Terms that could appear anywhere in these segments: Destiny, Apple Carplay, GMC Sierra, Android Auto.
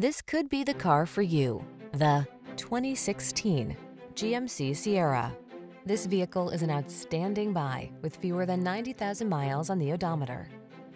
This could be the car for you. The 2016 GMC Sierra. This vehicle is an outstanding buy with fewer than 90,000 miles on the odometer.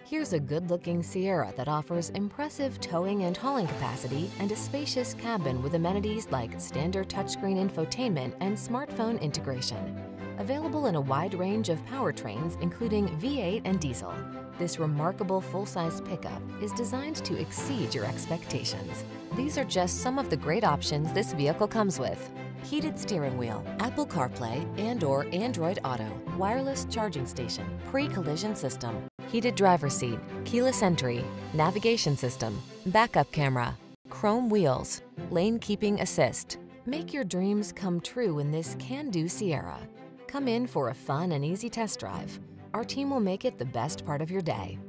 Here's a good-looking Sierra that offers impressive towing and hauling capacity and a spacious cabin with amenities like standard touchscreen infotainment and smartphone integration. Available in a wide range of powertrains, including V8 and diesel, this remarkable full-size pickup is designed to exceed your expectations. These are just some of the great options this vehicle comes with: heated steering wheel, Apple CarPlay and/or Android Auto, wireless charging station, pre-collision system, heated driver's seat, keyless entry, navigation system, backup camera, chrome wheels, lane keeping assist. Make your dreams come true in this can-do Sierra. Come in for a fun and easy test drive. Our team will make it the best part of your day.